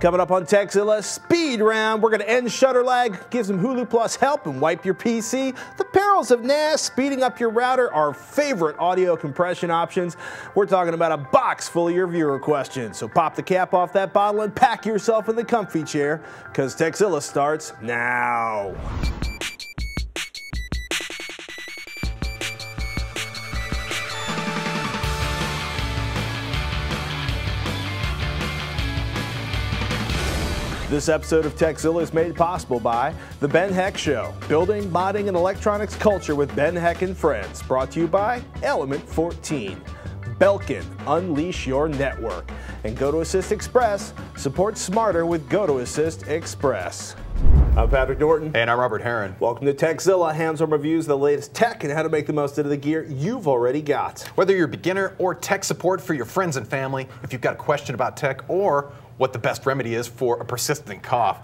Coming up on Tekzilla Speed Round, we're going to end shutter lag, give some Hulu Plus help, and wipe your PC. The perils of NAS, speeding up your router, our favorite audio compression options. We're talking about a box full of your viewer questions. So pop the cap off that bottle and pack yourself in the comfy chair, because Tekzilla starts now. This episode of Tekzilla is made possible by The Ben Heck Show, building, modding, and electronics culture with Ben Heck and friends. Brought to you by Element 14, Belkin, unleash your network, and GoToAssist Express, support smarter with GoToAssist Express. I'm Patrick Norton. And I'm Robert Herron. Welcome to Tekzilla, hands-on reviews of the latest tech and how to make the most out of the gear you've already got. Whether you're a beginner or tech support for your friends and family, if you've got a question about tech or what the best remedy is for a persistent cough,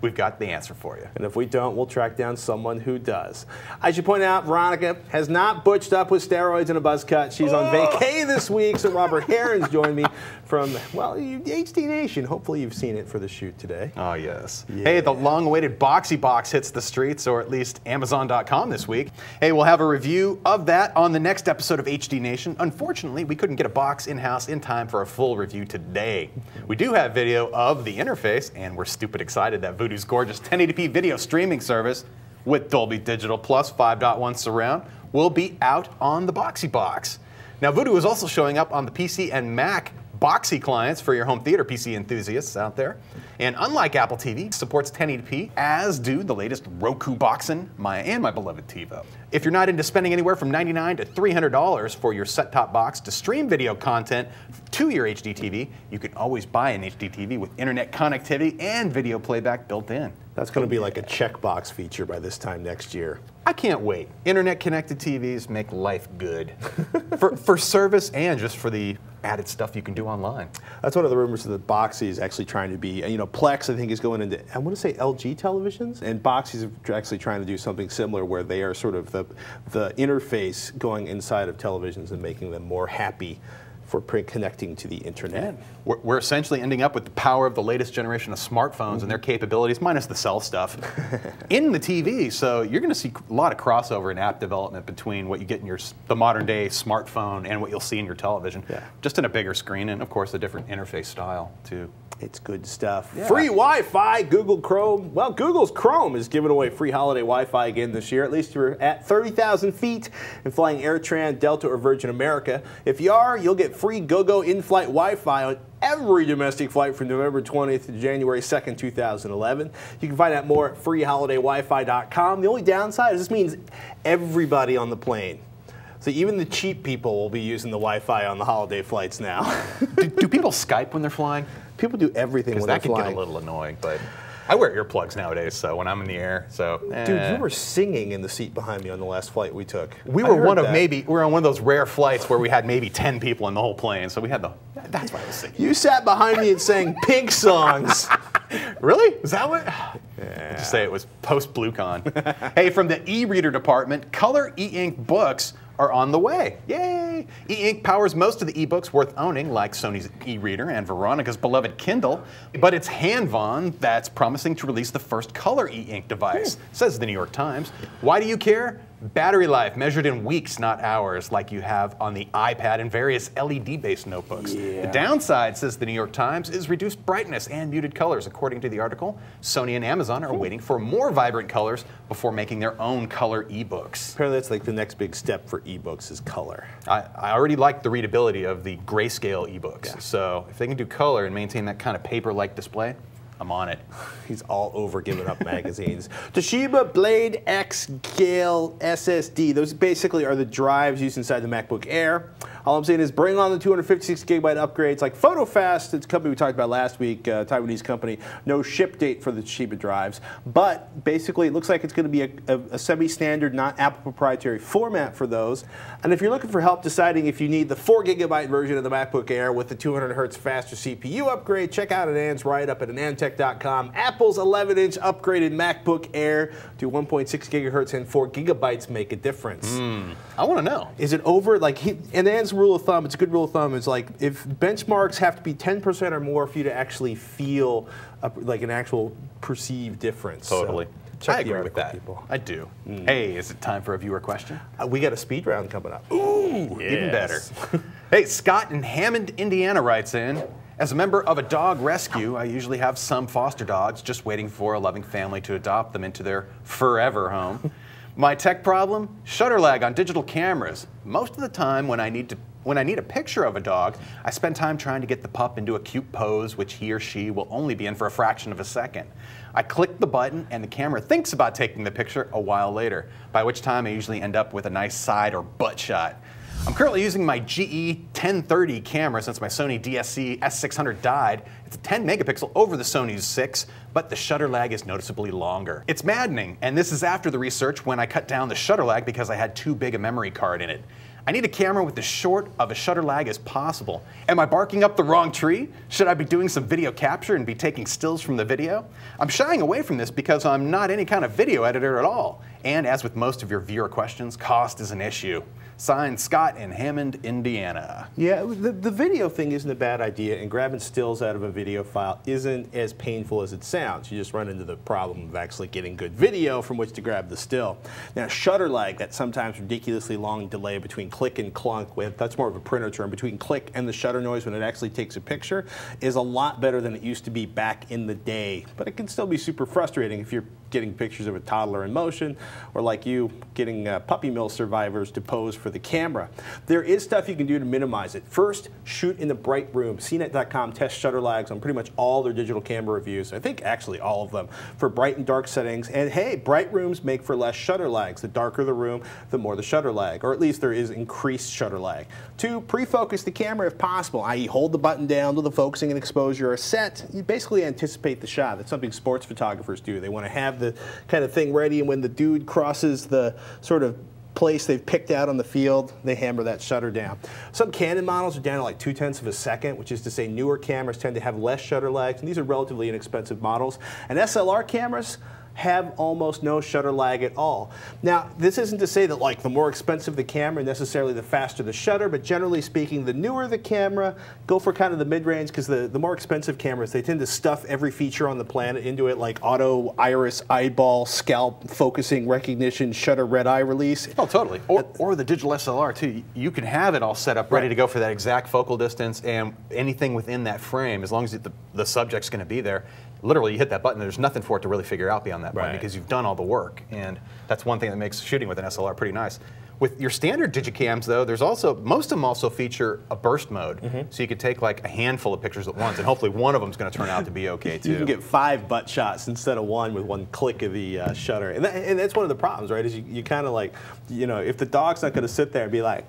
we've got the answer for you. And if we don't, we'll track down someone who does. I should point out, Veronica has not butched up with steroids and a buzz cut. She's on vacay this week, so Robert Herron's joined me from, well, HD Nation. Hopefully you've seen it for the shoot today. Oh, yes. Yeah. Hey, the long-awaited Boxee Box hits the streets, or at least Amazon.com this week. Hey, we'll have a review of that on the next episode of HD Nation. Unfortunately, we couldn't get a box in-house in time for a full review today. We do have video of the interface, and we're stupid excited that Vudu's gorgeous 1080p video streaming service with Dolby Digital Plus 5.1 surround will be out on the Boxee Box. Now, Vudu is also showing up on the PC and Mac Boxee clients for your home theater PC enthusiasts out there. And unlike Apple TV, it supports 1080p, as do the latest Roku Boxen, my beloved TiVo. If you're not into spending anywhere from $99 to $300 for your set-top box to stream video content to your HD TV, you can always buy an HD TV with internet connectivity and video playback built in. That's going to be like a checkbox feature by this time next year. I can't wait. Internet-connected TVs make life good for service and just for the added stuff you can do online. That's one of the rumors that Boxee is actually trying to be. You know, Plex, I think, is going into, I want to say, LG televisions, and Boxee's actually trying to do something similar where they are sort of the interface going inside of televisions and making them more happy for connecting to the internet. Yeah. We're essentially ending up with the power of the latest generation of smartphones and their capabilities, minus the cell stuff, in the TV. So you're going to see a lot of crossover in app development between what you get in the modern day smartphone and what you'll see in your television, just in a bigger screen and, of course, a different interface style, too. It's good stuff. Yeah. Free Wi-Fi, Google Chrome. Well, Google's Chrome is giving away free holiday Wi-Fi again this year, at least you're at 30,000 feet and flying AirTran, Delta, or Virgin America. If you are, you'll get free GoGo in-flight Wi-Fi on every domestic flight from November 20th to January 2nd, 2011. You can find out more at freeholidaywifi.com. The only downside is this means everybody on the plane. So even the cheap people will be using the Wi-Fi on the holiday flights now. do people Skype when they're flying? People do everything when they're flying. That can get a little annoying, but I wear earplugs nowadays, so when I'm in the air, so. Dude, you were singing in the seat behind me on the last flight we took. We were on one of those rare flights where we had maybe 10 people in the whole plane, so we had that's why I was singing. You sat behind me and sang Pink songs. Really? Is that what? Yeah. I'd just say it was post-BlueCon. Hey, from the e-reader department, color E Ink books are on the way. Yay! E Ink powers most of the ebooks worth owning, like Sony's e-reader and Veronica's beloved Kindle, but it's Hanvon that's promising to release the first color E Ink device, says the New York Times. Why do you care? Battery life measured in weeks, not hours, like you have on the iPad and various LED-based notebooks. Yeah. The downside, says the New York Times, is reduced brightness and muted colors. According to the article, Sony and Amazon are waiting for more vibrant colors before making their own color ebooks. Apparently that's like the next big step for ebooks is color. I already like the readability of the grayscale ebooks. Yeah. So if they can do color and maintain that kind of paper-like display, I'm on it. He's all over giving up magazines. Toshiba Blade X Gale SSD. Those basically are the drives used inside the MacBook Air. All I'm saying is bring on the 256GB upgrades like PhotoFast, it's a company we talked about last week, Taiwanese company. No ship date for the Toshiba drives. But basically, it looks like it's going to be a semi-standard, not Apple proprietary format for those. And if you're looking for help deciding if you need the 4GB version of the MacBook Air with the 200Hz faster CPU upgrade, check out Ann's write-up at Ann MacTech.com. Apple's 11-inch upgraded MacBook Air to 1.6 gigahertz and 4 gigabytes make a difference. I want to know. Is it over? Like, and Ann's rule of thumb, it's a good rule of thumb, is like if benchmarks have to be 10% or more for you to actually feel like an actual perceived difference. Totally. So. I agree with that. People. I do. Hey, is it time for a viewer question? We got a speed round coming up. Ooh, yes. Even better. Hey, Scott in Hammond, Indiana writes in, as a member of a dog rescue, I usually have some foster dogs just waiting for a loving family to adopt them into their forever home. My tech problem? Shutter lag on digital cameras. Most of the time when I need to a picture of a dog, I spend time trying to get the pup into a cute pose, which he or she will only be in for a fraction of a second. I click the button, and the camera thinks about taking the picture a while later, by which time I usually end up with a nice side or butt shot. I'm currently using my GE 1030 camera since my Sony DSC S600 died. It's a 10 megapixel over the Sony's 6, but the shutter lag is noticeably longer. It's maddening, and this is after the research when I cut down the shutter lag because I had too big a memory card in it. I need a camera with as short of a shutter lag as possible. Am I barking up the wrong tree? Should I be doing some video capture and be taking stills from the video? I'm shying away from this because I'm not any kind of video editor at all. And as with most of your viewer questions, cost is an issue. Signed, Scott in Hammond, Indiana. Yeah, the video thing isn't a bad idea, and grabbing stills out of a video file isn't as painful as it sounds. You just run into the problem of actually getting good video from which to grab the still. Now, shutter lag, that sometimes ridiculously long delay between click and clunk, that's more of a printer term, between click and the shutter noise when it actually takes a picture, is a lot better than it used to be back in the day. But it can still be super frustrating if you're getting pictures of a toddler in motion, or like you, getting puppy mill survivors to pose for the camera. There is stuff you can do to minimize it. First, shoot in the bright room. CNET.com tests shutter lags on pretty much all their digital camera reviews. I think actually all of them for bright and dark settings. And hey, bright rooms make for less shutter lags. The darker the room, the more the shutter lag, or at least there is increased shutter lag. 2, pre-focus the camera if possible, i.e. hold the button down till the focusing and exposure are set. You basically anticipate the shot. That's something sports photographers do. They want to have the kind of thing ready, and when the dude crosses the sort of place they've picked out on the field, they hammer that shutter down. Some Canon models are down to like 0.2 of a second, which is to say newer cameras tend to have less shutter lags, and these are relatively inexpensive models. And SLR cameras have almost no shutter lag at all. Now, this isn't to say that like the more expensive the camera, necessarily the faster the shutter, but generally speaking, the newer the camera, go for kind of the mid-range, because the more expensive cameras, they tend to stuff every feature on the planet into it, like auto, iris, eyeball, scalp, focusing, recognition, shutter, red-eye release. Oh, totally. Or the digital SLR, too. You can have it all set up, ready to go for that exact focal distance and anything within that frame, as long as the subject's going to be there. Literally, you hit that button, there's nothing for it to really figure out beyond that point because you've done all the work. And that's one thing that makes shooting with an SLR pretty nice. With your standard digicams, though, there's also, most of them also feature a burst mode. So you could take like a handful of pictures at once, and hopefully one of them's going to turn out to be okay, too. You can get 5 butt shots instead of one with one click of the shutter. And that's one of the problems, right, is you kind of like, you know, if the dog's not going to sit there and be like,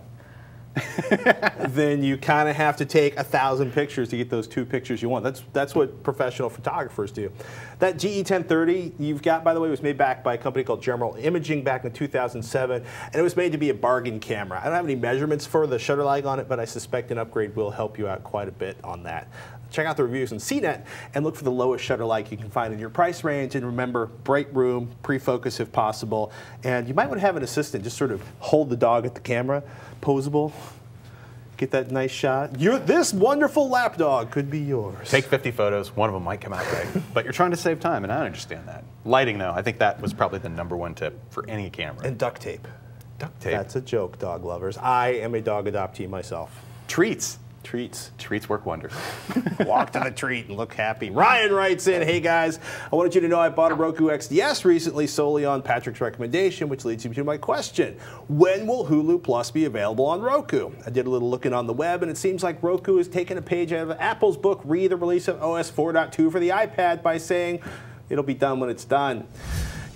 then you kind of have to take 1,000 pictures to get those 2 pictures you want. That's what professional photographers do. That GE 1030 you've got, by the way, was made back by a company called General Imaging back in 2007, and it was made to be a bargain camera. I don't have any measurements for the shutter lag on it, but I suspect an upgrade will help you out quite a bit on that. Check out the reviews on CNET and look for the lowest shutter lag you can find in your price range. And remember, bright room, pre-focus if possible. And you might want to have an assistant just sort of hold the dog at the camera, posable, get that nice shot. This wonderful lap dog could be yours. Take 50 photos, one of them might come out right. But you're trying to save time, and I understand that. Lighting, though, I think that was probably the #1 tip for any camera. And duct tape. Duct tape. That's a joke, dog lovers. I am a dog adoptee myself. Treats. Treats. Treats work wonders. Walk to the treat and look happy. Ryan writes in, hey guys, I wanted you to know I bought a Roku XDS recently solely on Patrick's recommendation, which leads me to my question. When will Hulu Plus be available on Roku? I did a little looking on the web, and it seems like Roku is taking a page out of Apple's book, Re: The Release of OS 4.2 for the iPad, by saying it'll be done when it's done.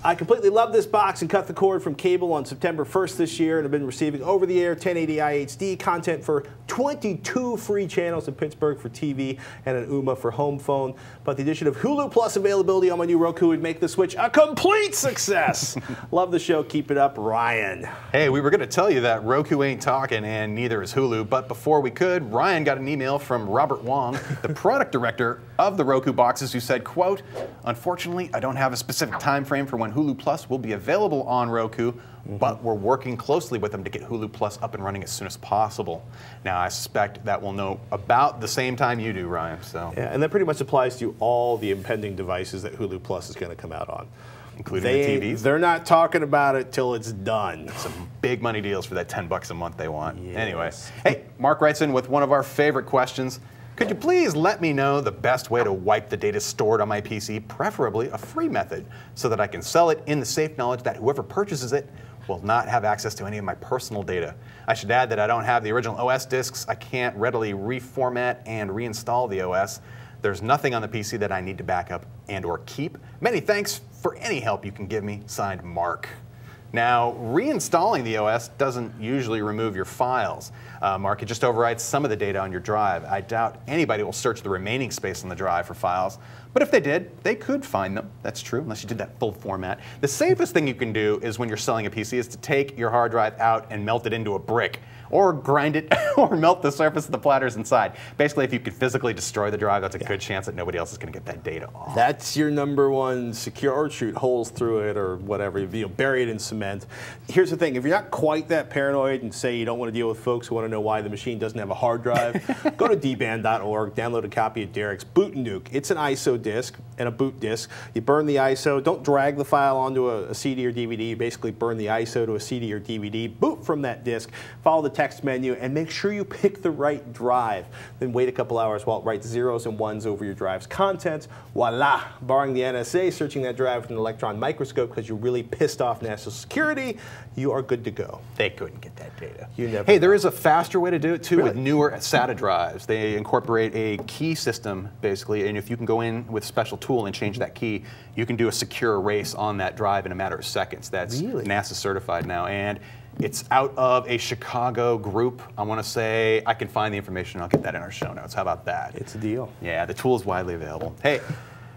I completely love this box and cut the cord from cable on September 1st this year and have been receiving over-the-air 1080i HD content for 22 free channels in Pittsburgh for TV and an UMA for home phone. But the addition of Hulu Plus availability on my new Roku would make the switch a complete success. Love the show. Keep it up, Ryan. Hey, we were going to tell you that Roku ain't talking and neither is Hulu. But before we could, Ryan got an email from Robert Wong, the product director of the Roku boxes, who said, quote, "Unfortunately, I don't have a specific time frame for when Hulu Plus will be available on Roku, but we're working closely with them to get Hulu Plus up and running as soon as possible." Now, I suspect that we'll know about the same time you do, Ryan. So yeah, and that pretty much applies to all the impending devices that Hulu Plus is going to come out on. Including the TVs. They're not talking about it till it's done. Some big money deals for that $10 a month they want. Yes. Anyway, hey, Mark writes in with one of our favorite questions. Could you please let me know the best way to wipe the data stored on my PC, preferably a free method, so that I can sell it in the safe knowledge that whoever purchases it will not have access to any of my personal data. I should add that I don't have the original OS disks. I can't readily reformat and reinstall the OS. There's nothing on the PC that I need to back up and or keep. Many thanks for any help you can give me. Signed, Mark. Now, reinstalling the OS doesn't usually remove your files. Mark, it just overwrites some of the data on your drive. I doubt anybody will search the remaining space on the drive for files, but if they did, they could find them. That's true, unless you did that full format. The safest thing you can do is when you're selling a PC is to take your hard drive out and melt it into a brick, or grind it, or melt the surface of the platters inside. Basically, if you could physically destroy the drive, that's a good chance that nobody else is going to get that data off. That's your number one secure, or shoot holes through it, or whatever. You bury it in cement. Here's the thing, if you're not quite that paranoid and say you don't want to deal with folks who want to know why the machine doesn't have a hard drive, go to dban.org, download a copy of Derek's Boot Nuke. It's an ISO disk and a boot disk. You burn the ISO, don't drag the file onto a CD or DVD, you basically burn the ISO to a CD or DVD, boot from that disk, follow the text menu, and make sure you pick the right drive. Then wait a couple hours while it writes zeros and ones over your drive's contents. Voila! Barring the NSA searching that drive with an electron microscope because you really pissed off national security, you are good to go. They couldn't get that data. You never know. There is a faster way to do it too with newer SATA drives. They incorporate a key system basically, and if you can go in with a special tool and change that key, you can do a secure erase on that drive in a matter of seconds. That's NASA certified now, and it's out of a Chicago group. I want to say I can find the information. I'll get that in our show notes. How about that? It's a deal. Yeah, the tool is widely available. Hey,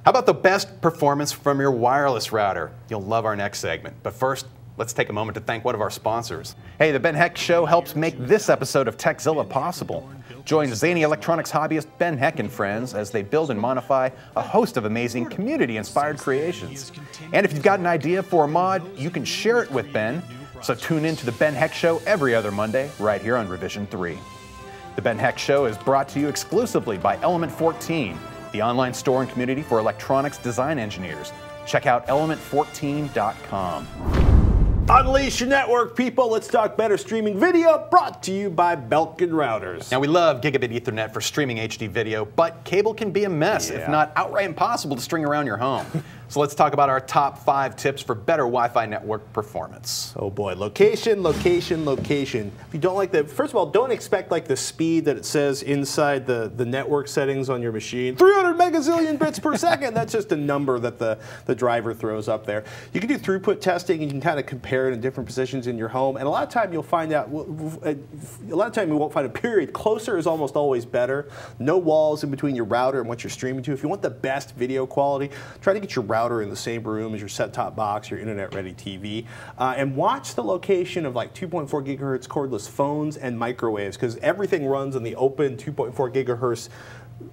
how about the best performance from your wireless router? You'll love our next segment. But first, let's take a moment to thank one of our sponsors. Hey, The Ben Heck Show helps make this episode of Tekzilla possible. Join zany electronics hobbyist Ben Heck and friends as they build and modify a host of amazing community-inspired creations. And if you've got an idea for a mod, you can share it with Ben. So tune in to The Ben Heck Show every other Monday, right here on Revision 3. The Ben Heck Show is brought to you exclusively by Element 14, the online store and community for electronics design engineers. Check out element14.com. Unleash your network, people. Let's talk better streaming video, brought to you by Belkin Routers. Now, we love gigabit Ethernet for streaming HD video, but cable can be a mess, if not outright impossible to string around your home. So let's talk about our top 5 tips for better Wi-Fi network performance. Oh boy, location, location, location. If you don't like that, first of all, don't expect like the speed that it says inside the network settings on your machine. 300 megazillion bits per second. That's just a number that the driver throws up there. You can do throughput testing, and you can kind of compare it in different positions in your home. And a lot of time you'll find out, you won't find a period. Closer is almost always better. No walls in between your router and what you're streaming to. If you want the best video quality, try to get your router in the same room as your set-top box, your internet-ready TV, and watch the location of like 2.4 gigahertz cordless phones and microwaves, because everything runs on the open 2.4 gigahertz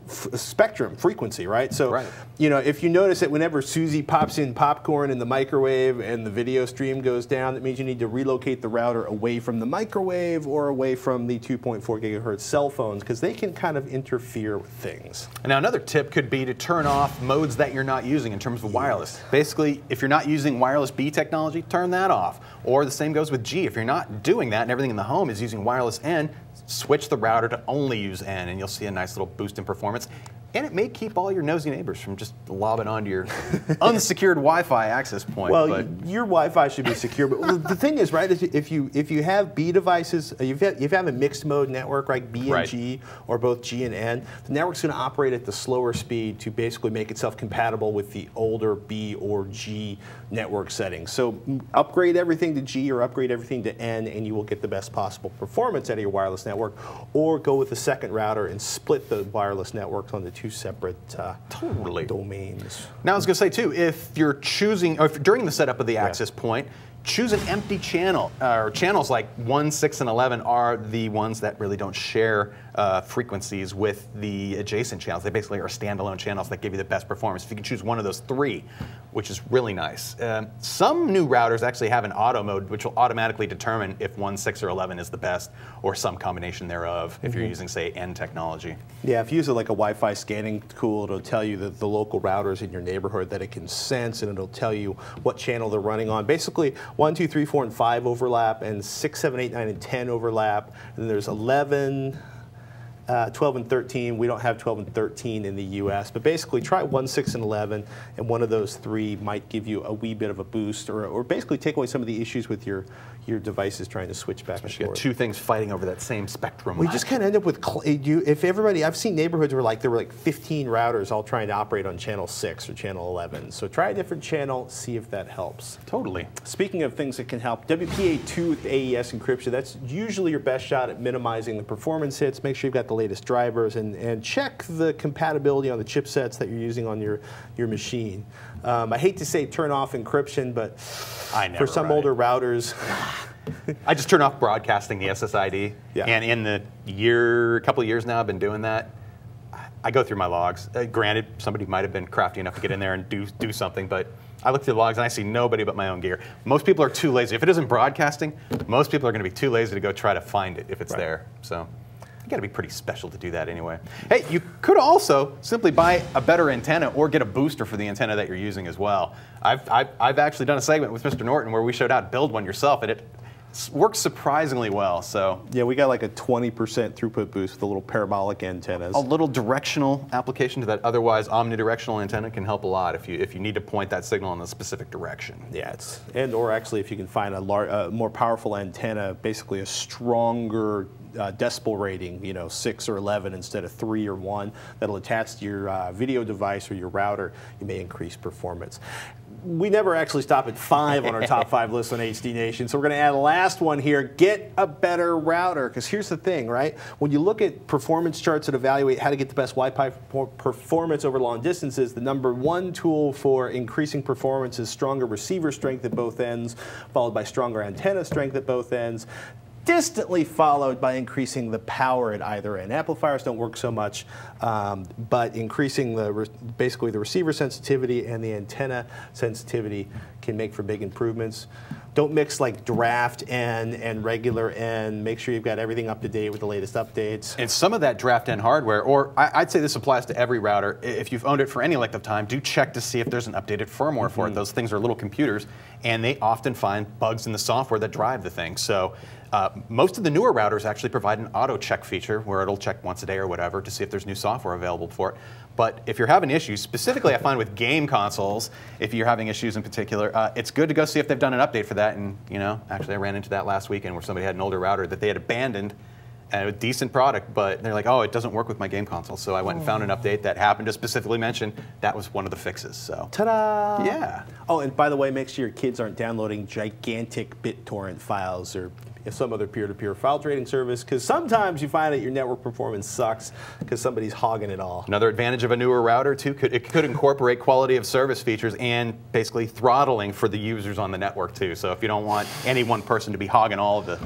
spectrum frequency, right? So, you know, if you notice that whenever Susie pops in popcorn in the microwave and the video stream goes down, that means you need to relocate the router away from the microwave or away from the 2.4 gigahertz cell phones, because they can kind of interfere with things. And now another tip could be to turn off modes that you're not using in terms of wireless. Basically, if you're not using wireless B technology, turn that off. Or the same goes with G. If you're not doing that and everything in the home is using wireless N, switch the router to only use N, and you'll see a nice little boost in performance. And it may keep all your nosy neighbors from just lobbing onto your unsecured Wi-Fi access point. Well, but your Wi-Fi should be secure. But the thing is, right, is if you have B devices, if you have a mixed mode network like B and G, or both G and N, the network's going to operate at the slower speed to basically make itself compatible with the older B or G network settings. So upgrade everything to G or upgrade everything to N, and you will get the best possible performance out of your wireless network. Or go with a second router and split the wireless networks on the two separate domains. Now I was going to say too, if you're choosing, or if during the setup of the access point, choose an empty channel, or channels like 1, 6, and 11 are the ones that really don't share frequencies with the adjacent channels. They basically are standalone channels that give you the best performance. If you can choose one of those three, which is really nice. Some new routers actually have an auto mode, which will automatically determine if 1, 6, or 11 is the best, or some combination thereof, if you're using, say, N technology. Yeah, if you use like a Wi-Fi scanning tool, it'll tell you the local routers in your neighborhood that it can sense, and it'll tell you what channel they're running on. Basically, 1, 2, 3, 4, and 5 overlap, and 6, 7, 8, 9, and 10 overlap, and there's 11... 12 and 13, we don't have 12 and 13 in the US, but basically try 1, 6, and 11, and one of those three might give you a wee bit of a boost, or basically take away some of the issues with your devices trying to switch back and forth. You got two things fighting over that same spectrum. We just kind of end up with, if everybody, I've seen neighborhoods where like there were like 15 routers all trying to operate on channel 6 or channel 11, so try a different channel, see if that helps. Totally. Speaking of things that can help, WPA2 with AES encryption, that's usually your best shot at minimizing the performance hits. Make sure you've got the latest drivers, and check the compatibility on the chipsets that you're using on your machine. I hate to say turn off encryption, but for some older routers, I just turn off broadcasting the SSID. Yeah. And in the couple of years now, I've been doing that. I go through my logs. Granted, somebody might have been crafty enough to get in there and do something, but I look through the logs and I see nobody but my own gear. Most people are too lazy. If it isn't broadcasting, most people are going to be too lazy to go try to find it if it's there. So. You gotta be pretty special to do that anyway. Hey, you could also simply buy a better antenna or get a booster for the antenna that you're using as well. I've actually done a segment with Mr. Norton where we showed how to build one yourself, and it works surprisingly well. So yeah, we got like a 20% throughput boost with the little parabolic antennas. A little directional application to that otherwise omnidirectional antenna can help a lot if you need to point that signal in a specific direction. Yeah, or actually if you can find a more powerful antenna, basically a stronger decibel rating, 6 or 11 instead of 3 or 1, that'll attach to your video device or your router, you may increase performance. We never actually stop at 5 on our top 5 list on HD Nation, so we're going to add a last one here. Get a better router, because here's the thing, right? When you look at performance charts that evaluate how to get the best Wi-Fi performance over long distances, the number one tool for increasing performance is stronger receiver strength at both ends, followed by stronger antenna strength at both ends. Distantly followed by increasing the power at either end. Amplifiers don't work so much, but increasing basically the receiver sensitivity and the antenna sensitivity can make for big improvements. Don't mix like draft N and regular N. Make sure you've got everything up to date with the latest updates. And some of that draft N hardware, or I'd say this applies to every router, if you've owned it for any length of time, do check to see if there's an updated firmware for it. Those things are little computers, and they often find bugs in the software that drive the thing. So most of the newer routers actually provide an auto check feature where it'll check once a day or whatever to see if there's new software available for it. But if you're having issues, specifically I find with game consoles, if you're having issues in particular, it's good to go see if they've done an update for that. And actually I ran into that last weekend where somebody had an older router that they had abandoned, and a decent product, but they're like, oh, it doesn't work with my game console. So I went and found an update that happened to specifically mention that was one of the fixes. So ta-da! Yeah. Oh, and by the way, make sure your kids aren't downloading gigantic BitTorrent files or some other peer-to-peer file trading service, because sometimes you find that your network performance sucks because somebody's hogging it all. Another advantage of a newer router too, it could incorporate quality of service features and basically throttling for the users on the network too. So if you don't want any one person to be hogging all the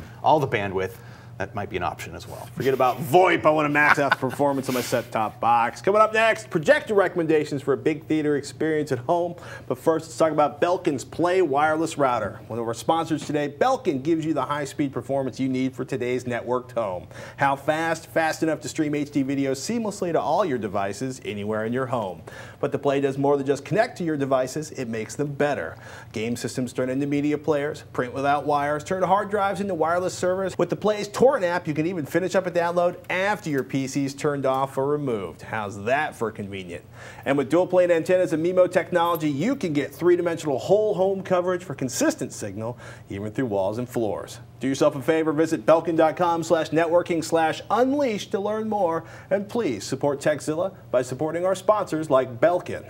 bandwidth, that might be an option as well. Forget about VoIP. I want to max out the performance on my set-top box. Coming up next, projector recommendations for a big theater experience at home. But first, let's talk about Belkin's Play Wireless Router. One of our sponsors today, Belkin gives you the high-speed performance you need for today's networked home. How fast? Fast enough to stream HD video seamlessly to all your devices anywhere in your home. But the Play does more than just connect to your devices. It makes them better. Game systems turn into media players. Print without wires. Turn hard drives into wireless servers. With the Play's record an app you can even finish up a download after your PC's turned off or removed. How's that for convenient? And with dual plane antennas and MIMO technology, you can get three-dimensional whole home coverage for consistent signal, even through walls and floors. Do yourself a favor, visit belkin.com/networking/unleash to learn more, and please support Tekzilla by supporting our sponsors like Belkin.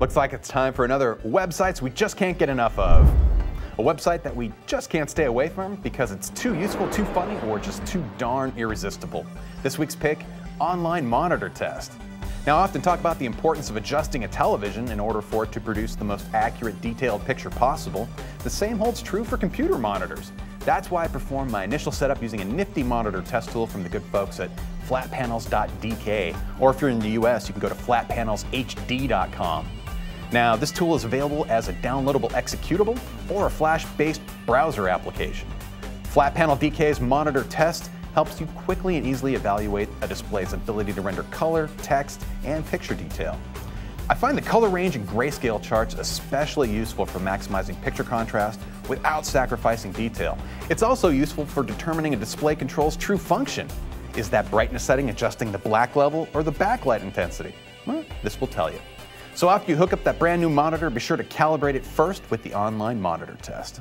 Looks like it's time for another websites we just can't get enough of. A website that we just can't stay away from because it's too useful, too funny, or just too darn irresistible. This week's pick, Online Monitor Test. Now, I often talk about the importance of adjusting a television in order for it to produce the most accurate, detailed picture possible. The same holds true for computer monitors. That's why I performed my initial setup using a nifty monitor test tool from the good folks at flatpanels.dk, or if you're in the US, you can go to flatpanelshd.com. Now, this tool is available as a downloadable executable or a Flash-based browser application. FlatPanel.dk's monitor test helps you quickly and easily evaluate a display's ability to render color, text, and picture detail. I find the color range and grayscale charts especially useful for maximizing picture contrast without sacrificing detail. It's also useful for determining a display control's true function. Is that brightness setting adjusting the black level or the backlight intensity? Well, this will tell you. So after you hook up that brand new monitor, be sure to calibrate it first with the online monitor test.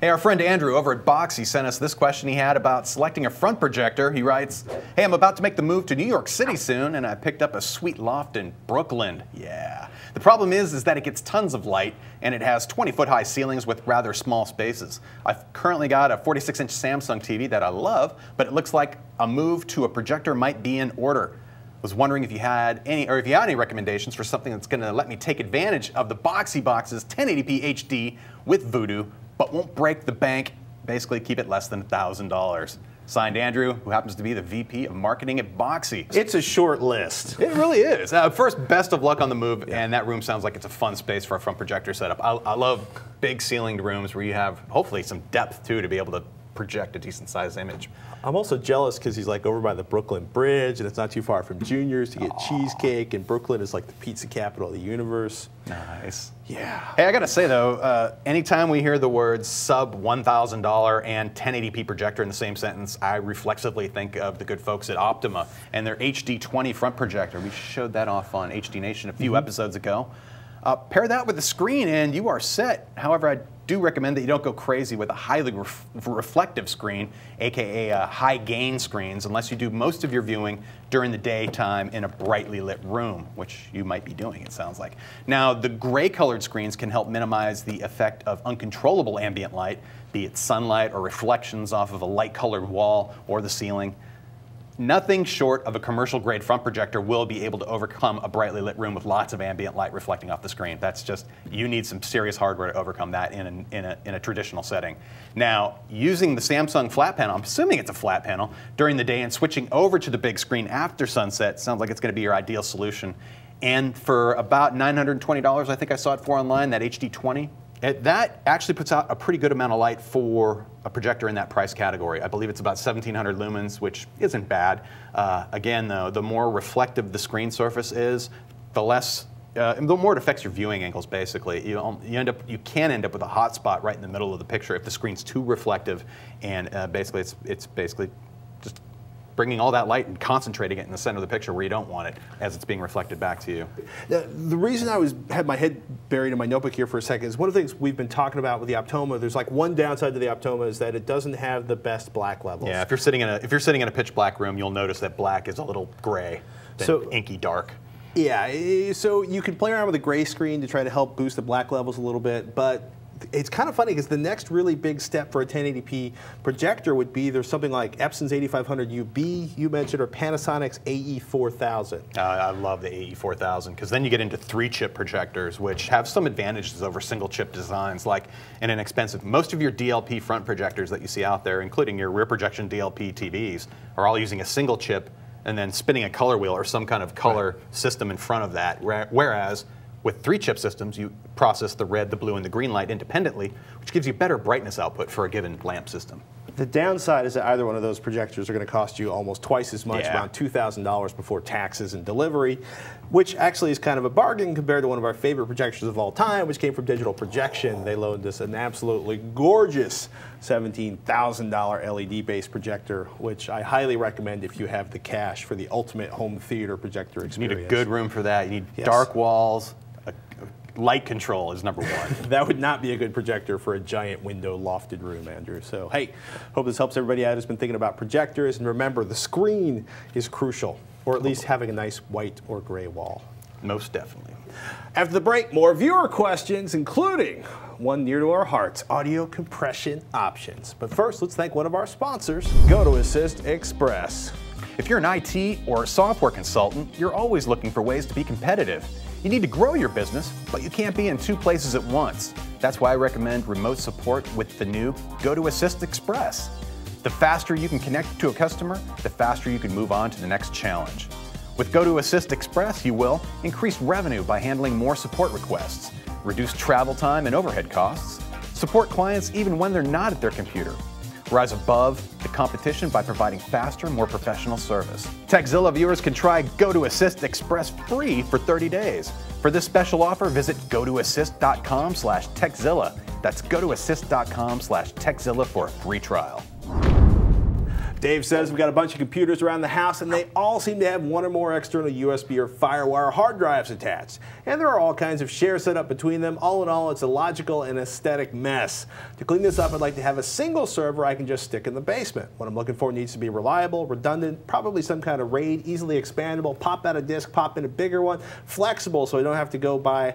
Hey, our friend Andrew over at Boxee sent us this question he had about selecting a front projector. He writes, "Hey, I'm about to make the move to New York City soon, and I picked up a sweet loft in Brooklyn." Yeah. The problem is that it gets tons of light, and it has 20-foot high ceilings with rather small spaces. I've currently got a 46-inch Samsung TV that I love, but it looks like a move to a projector might be in order. Was wondering if you had any, or if you had any recommendations for something that's going to let me take advantage of the Boxee Box's 1080p HD with Vudu, but won't break the bank. Basically, keep it less than $1,000. Signed, Andrew, who happens to be the VP of Marketing at Boxee. It's a short list. It really is. First, best of luck on the move, and that room sounds like it's a fun space for a front projector setup. I love big ceilinged rooms where you have hopefully some depth too to be able to project a decent-sized image. I'm also jealous because he's like over by the Brooklyn Bridge, and it's not too far from Junior's to get cheesecake, and Brooklyn is like the pizza capital of the universe. Nice. Yeah. Hey, I gotta say though, anytime we hear the words sub $1,000 and 1080p projector in the same sentence, I reflexively think of the good folks at Optoma and their HD20 front projector. We showed that off on HD Nation a few episodes ago. Pair that with the screen and you are set. However, I do recommend that you don't go crazy with a highly reflective screen, aka high gain screens, unless you do most of your viewing during the daytime in a brightly lit room, which you might be doing, it sounds like. Now, the gray colored screens can help minimize the effect of uncontrollable ambient light, be it sunlight or reflections off of a light colored wall or the ceiling. Nothing short of a commercial-grade front projector will be able to overcome a brightly lit room with lots of ambient light reflecting off the screen. That's just, you need some serious hardware to overcome that in a traditional setting. Now, using the Samsung flat panel, I'm assuming it's a flat panel, during the day and switching over to the big screen after sunset sounds like it's going to be your ideal solution. And for about $920, I think I saw it for online, that HD20, that actually puts out a pretty good amount of light for a projector in that price category. I believe it's about 1,700 lumens, which isn't bad. Again, though, the more reflective the screen surface is, the less, the more it affects your viewing angles. Basically, you can end up with a hot spot right in the middle of the picture if the screen's too reflective, and basically, it's basically just bringing all that light and concentrating it in the center of the picture where you don't want it as it's being reflected back to you. Now, the reason I had my head buried in my notebook here for a second is one of the things we've been talking about with the Optoma. There's like one downside to the Optoma is that it doesn't have the best black levels. Yeah, if you're sitting in a pitch black room, you'll notice that black is a little gray, so inky dark. Yeah, so you can play around with a gray screen to try to help boost the black levels a little bit, but it's kind of funny because the next really big step for a 1080p projector would be there's something like Epson's 8500 UB you mentioned, or Panasonic's AE4000. I love the AE4000 because then you get into three-chip projectors, which have some advantages over single-chip designs, like an inexpensive. Most of your DLP front projectors that you see out there, including your rear projection DLP TVs, are all using a single chip and then spinning a color wheel or some kind of color system in front of that, whereas with three-chip systems, you process the red, the blue, and the green light independently, which gives you better brightness output for a given lamp system. The downside is that either one of those projectors are going to cost you almost twice as much, around $2,000 before taxes and delivery, which actually is kind of a bargain compared to one of our favorite projectors of all time, which came from Digital Projection. They loaned us an absolutely gorgeous $17,000 LED-based projector, which I highly recommend if you have the cash for the ultimate home theater projector experience. You need a good room for that. You need dark walls. Light control is number one. That would not be a good projector for a giant window lofted room, Andrew. So, hey, hope this helps everybody out who's been thinking about projectors. And remember, the screen is crucial, or at least having a nice white or gray wall. Most definitely. After the break, more viewer questions, including one near to our hearts, audio compression options. But first, let's thank one of our sponsors, GoToAssist Express. If you're an IT or a software consultant, you're always looking for ways to be competitive. You need to grow your business, but you can't be in two places at once. That's why I recommend remote support with the new GoToAssist Express. The faster you can connect to a customer, the faster you can move on to the next challenge. With GoToAssist Express, you will increase revenue by handling more support requests, reduce travel time and overhead costs, support clients even when they're not at their computer, rise above the competition by providing faster, more professional service. Tekzilla viewers can try GoToAssist Express free for 30 days. For this special offer, visit gotoassist.com/Tekzilla. That's gotoassist.com/Tekzilla for a free trial. Dave says we've got a bunch of computers around the house and they all seem to have one or more external USB or FireWire hard drives attached. And there are all kinds of shares set up between them. All in all, it's a logical and aesthetic mess. To clean this up, I'd like to have a single server I can just stick in the basement. What I'm looking for needs to be reliable, redundant, probably some kind of RAID, easily expandable, pop out a disk, pop in a bigger one, flexible so I don't have to go buy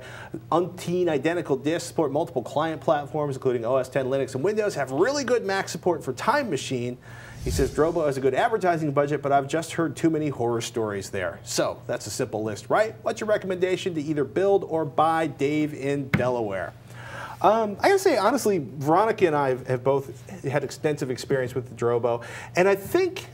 umpteen identical disks, support multiple client platforms including OS X, Linux, and Windows, have really good Mac support for Time Machine. He says Drobo has a good advertising budget, but I've just heard too many horror stories there. So that's a simple list, right? What's your recommendation to either build or buy, Dave in Delaware? I gotta say, honestly, Veronica and I have both had extensive experience with the Drobo, and I think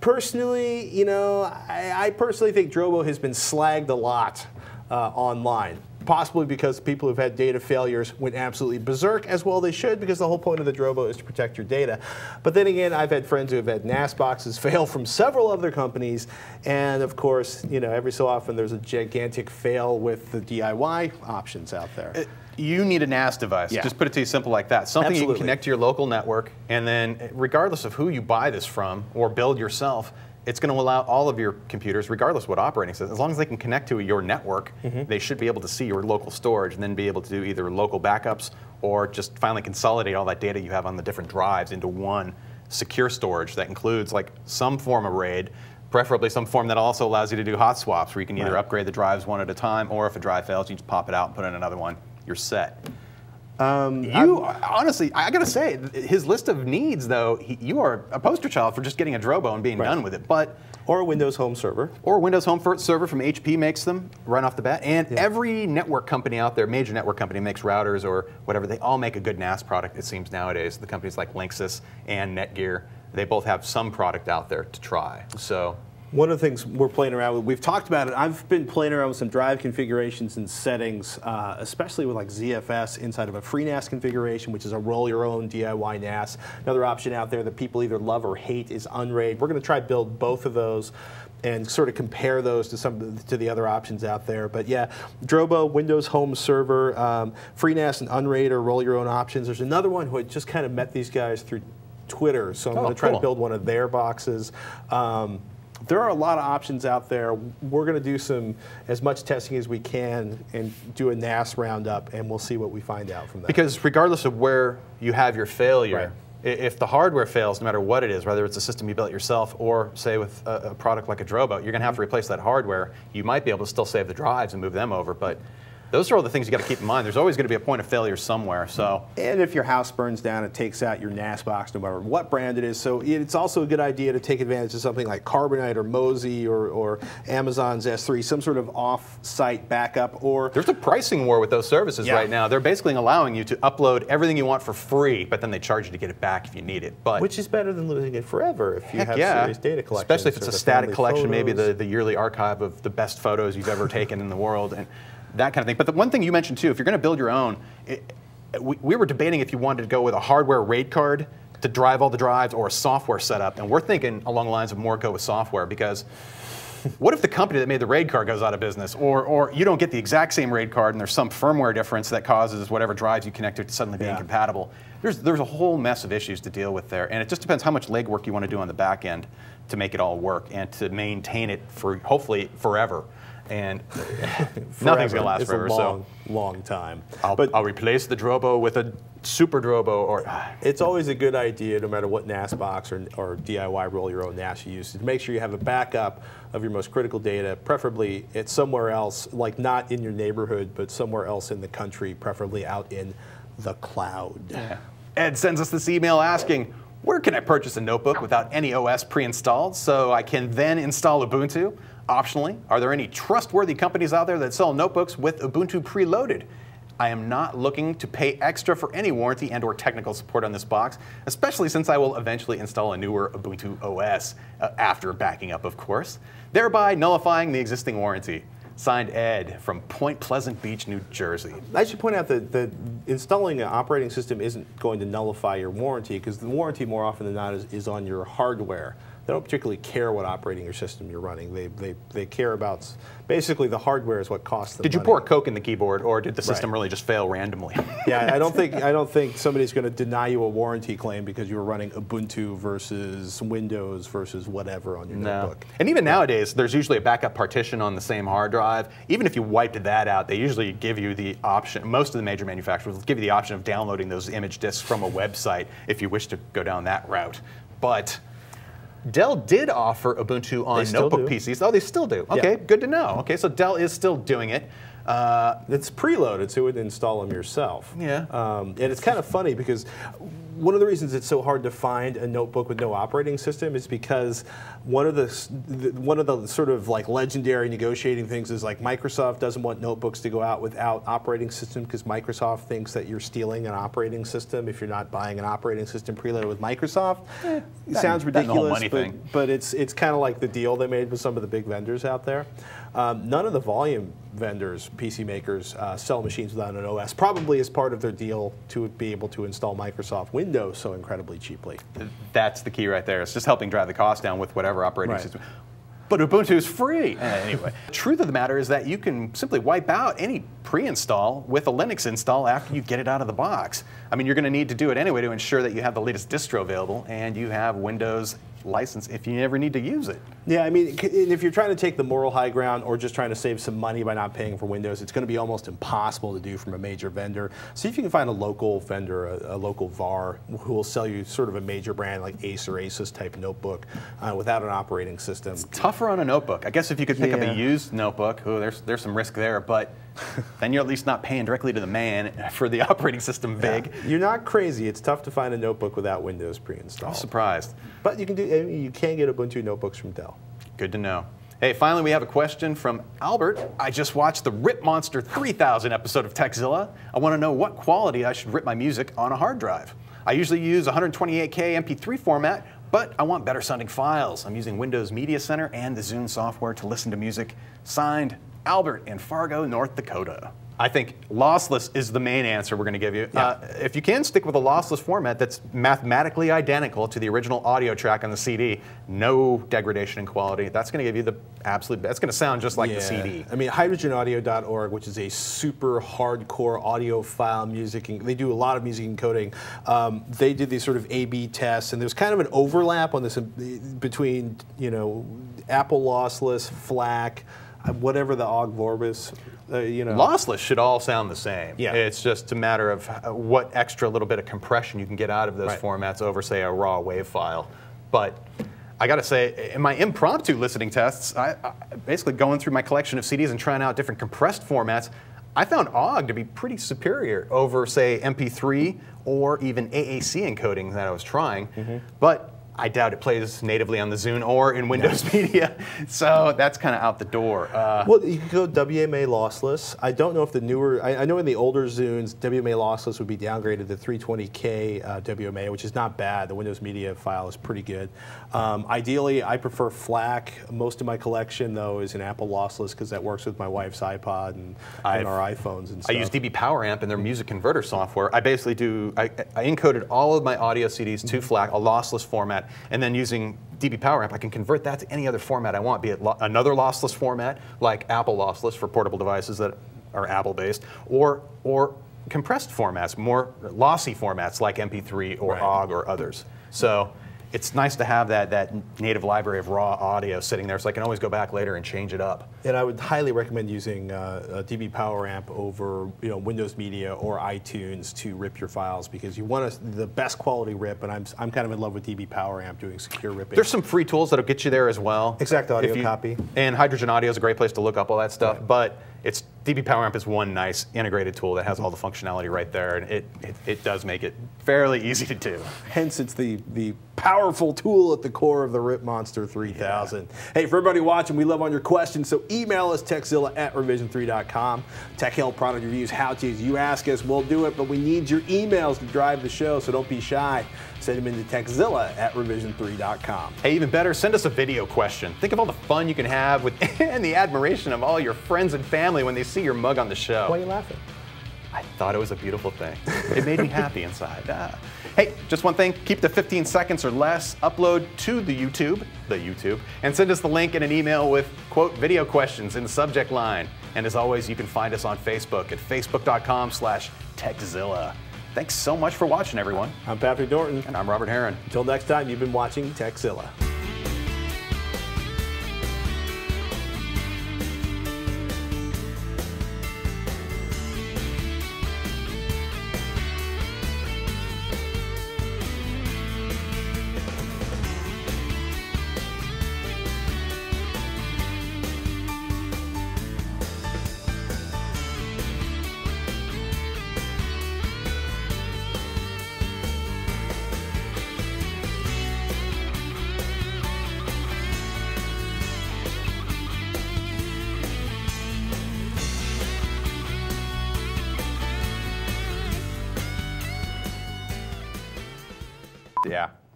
personally, you know, I personally think Drobo has been slagged a lot online. Possibly because people who've had data failures went absolutely berserk, as well they should, because the whole point of the Drobo is to protect your data. But then again, I've had friends who have had NAS boxes fail from several other companies, and of course, you know, every so often there's a gigantic fail with the DIY options out there. You need a NAS device. Yeah. Just put it to you simple like that. Something you can connect to your local network, and then regardless of who you buy this from or build yourself, it's going to allow all of your computers, regardless of what operating system, as long as they can connect to your network, they should be able to see your local storage and then be able to do either local backups or just finally consolidate all that data you have on the different drives into one secure storage that includes like some form of RAID, preferably some form that also allows you to do hot swaps where you can either upgrade the drives one at a time, or if a drive fails, you just pop it out and put in another one. You're set. Honestly, I gotta say, his list of needs, though, you are a poster child for just getting a Drobo and being done with it. Or a Windows Home Server. Or a Windows Home Server from HP makes them right off the bat. And every network company out there, major network company, makes routers or whatever. They all make a good NAS product, it seems, nowadays. The companies like Linksys and Netgear, they both have some product out there to try. So. One of the things we're playing around with, we've talked about it, I've been playing around with some drive configurations and settings, especially with like ZFS inside of a FreeNAS configuration, which is a roll your own DIY NAS. Another option out there that people either love or hate is Unraid. We're going to try to build both of those and sort of compare those to the other options out there. But yeah, Drobo, Windows Home Server, FreeNAS and Unraid are roll your own options. There's another one who had just kind of met these guys through Twitter, so I'm going to try to build one of their boxes. There are a lot of options out there. We're going to do as much testing as we can and do a NAS roundup, and we'll see what we find out from that. Because regardless of where you have your failure, if the hardware fails, no matter what it is, whether it's a system you built yourself or, say, with a product like a Drobo, you're going to have to replace that hardware. You might be able to still save the drives and move them over, but those are all the things you got to keep in mind. There's always going to be a point of failure somewhere. So, and if your house burns down, it takes out your NAS box, no matter what brand it is. So it's also a good idea to take advantage of something like Carbonite or Mozy or Amazon's S3, some sort of off-site backup. Or there's a pricing war with those services right now. They're basically allowing you to upload everything you want for free, but then they charge you to get it back if you need it. But which is better than losing it forever if you have serious data collection, especially if it's a static collection, maybe the yearly archive of the best photos you've ever taken in the world. And that kind of thing. But the one thing you mentioned too, if you're going to build your own, we were debating if you wanted to go with a hardware RAID card to drive all the drives or a software setup. And we're thinking along the lines of Morco with software, because what if the company that made the RAID card goes out of business, or you don't get the exact same RAID card and there's some firmware difference that causes whatever drives you connect to it suddenly being incompatible? There's a whole mess of issues to deal with there, and it just depends how much legwork you want to do on the back end to make it all work and to maintain it for hopefully forever. And nothing's gonna last forever. It's a long, long time. But I'll replace the Drobo with a Super Drobo, or it's always a good idea, no matter what NAS box or DIY roll your own NAS you use, to make sure you have a backup of your most critical data, preferably it's somewhere else, like not in your neighborhood, but somewhere else in the country, preferably out in the cloud. Yeah. Ed sends us this email asking, where can I purchase a notebook without any OS pre-installed so I can then install Ubuntu? Optionally, are there any trustworthy companies out there that sell notebooks with Ubuntu preloaded? I am not looking to pay extra for any warranty and or technical support on this box, especially since I will eventually install a newer Ubuntu OS after backing up, of course, thereby nullifying the existing warranty. Signed, Ed from Point Pleasant Beach, New Jersey. I should point out that, installing an operating system isn't going to nullify your warranty, because the warranty more often than not is on your hardware. They don't particularly care what operating system you're running. They care about, basically the hardware is what costs them. Did you pour Coke in the keyboard, or did the system really just fail randomly? Yeah, I don't think somebody's going to deny you a warranty claim because you were running Ubuntu versus Windows versus whatever on your notebook. And even nowadays, there's usually a backup partition on the same hard drive. Even if you wiped that out, they usually give you the option. Most of the major manufacturers will give you the option of downloading those image disks from a website if you wish to go down that route. But Dell did offer Ubuntu on notebook PCs. Oh, they still do. Okay, good to know. Okay, so Dell is still doing it. It's preloaded, so you would install them yourself. Yeah. And it's kind of funny because one of the reasons it's so hard to find a notebook with no operating system is because one of the sort of like legendary negotiating things is like Microsoft doesn't want notebooks to go out without operating system because Microsoft thinks that you're stealing an operating system if you're not buying an operating system preloaded with Microsoft. It sounds ridiculous, but it's kind of like the deal they made with some of the big vendors out there. None of the volume vendors, PC makers, sell machines without an OS, probably as part of their deal to be able to install Microsoft Windows so incredibly cheaply. That's the key right there. It's just helping drive the cost down with whatever operating system. But Ubuntu is free. Anyway, truth of the matter is that you can simply wipe out any pre-install with a Linux install after you get it out of the box. I mean, you're going to need to do it anyway to ensure that you have the latest distro available and you have Windows license if you ever need to use it. Yeah, I mean, if you're trying to take the moral high ground or just trying to save some money by not paying for Windows, it's going to be almost impossible to do from a major vendor. See if you can find a local vendor, a local VAR, who will sell you sort of a major brand like Ace or Asus type notebook without an operating system. It's tougher on a notebook. I guess if you could pick up a used notebook, there's some risk there, but then you're at least not paying directly to the man for the operating system big. Yeah. You're not crazy. It's tough to find a notebook without Windows pre-installed. I'm surprised. But you can do. You can get Ubuntu notebooks from Dell. Good to know. Hey, finally we have a question from Albert. I just watched the Rip Monster 3000 episode of Tekzilla. I want to know what quality I should rip my music on a hard drive. I usually use 128K MP3 format, but I want better sounding files. I'm using Windows Media Center and the Zune software to listen to music. Signed, Albert in Fargo, North Dakota. I think lossless is the main answer we're going to give you. Yeah. If you can, stick with a lossless format that's mathematically identical to the original audio track on the CD. No degradation in quality. That's going to give you the absolute best. That's going to sound just like the CD. I mean, hydrogenaudio.org, which is a super hardcore audiophile music, they do a lot of music encoding. They did these sort of A/B tests, and there's kind of an overlap on this between, you know, Apple lossless, FLAC, whatever the Aug Vorbis, you know. Lossless should all sound the same. Yeah. It's just a matter of what extra little bit of compression you can get out of those formats over, say, a raw wave file. But I got to say, in my impromptu listening tests, I basically going through my collection of CDs and trying out different compressed formats, I found Aug to be pretty superior over, say, MP3 or even AAC encoding that I was trying. But I doubt it plays natively on the Zune or in Windows Media, so that's kind of out the door. Well, you could go WMA lossless. I don't know if the newer, I know in the older Zunes, WMA lossless would be downgraded to 320K WMA, which is not bad. The Windows Media file is pretty good. Ideally, I prefer FLAC. Most of my collection, though, is in Apple lossless because that works with my wife's iPod and our iPhones and stuff. I use DB PowerAmp and their music converter software. I basically do, I encoded all of my audio CDs to FLAC, a lossless format, and then using DB PowerAmp, I can convert that to any other format I want, be it another lossless format, like Apple lossless for portable devices that are Apple-based, or compressed formats, more lossy formats like MP3 or OGG or others. So it's nice to have that native library of raw audio sitting there, so I can always go back later and change it up. And I would highly recommend using DB PowerAmp over Windows Media or iTunes to rip your files, because you want the best quality rip. And I'm kind of in love with DB PowerAmp doing secure ripping. There's some free tools that'll get you there as well. Exact Audio Copy. And Hydrogen Audio is a great place to look up all that stuff. But it's DB PowerAmp is one nice integrated tool that has all the functionality right there, and it does make it fairly easy to do. Hence, it's the powerful tool at the core of the Rip Monster 3000. Hey, for everybody watching, we love on your questions, so email us, Tekzilla@revision3.com. Tech help, product reviews, how-tos, you ask us, we'll do it, but we need your emails to drive the show, so don't be shy. Send them into Tekzilla@revision3.com. Hey, even better, send us a video question. Think of all the fun you can have with and the admiration of all your friends and family when they see your mug on the show. Why are you laughing? I thought it was a beautiful thing. It made me happy inside. Hey, just one thing, keep the 15 seconds or less, upload to the YouTube, and send us the link in an email with, quote, video questions in the subject line. And as always, you can find us on Facebook at facebook.com/Tekzilla. Thanks so much for watching, everyone. I'm Patrick Dorton. And I'm Robert Herron. Until next time, you've been watching Tekzilla.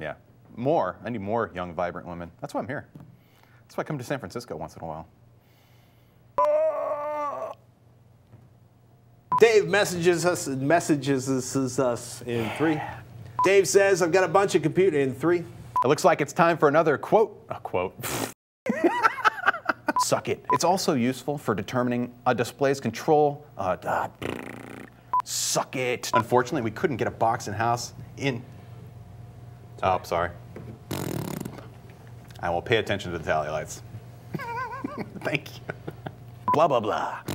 Yeah. More. I need more young, vibrant women. That's why I'm here. That's why I come to San Francisco once in a while. Dave messages us in 3. Dave says, I've got a bunch of computer in 3. It looks like it's time for another quote. A quote. Suck it. It's also useful for determining a display's control. Suck it. Unfortunately, we couldn't get a box in-house in. Oh, sorry. I will pay attention to the tally lights. Thank you. Blah, blah, blah.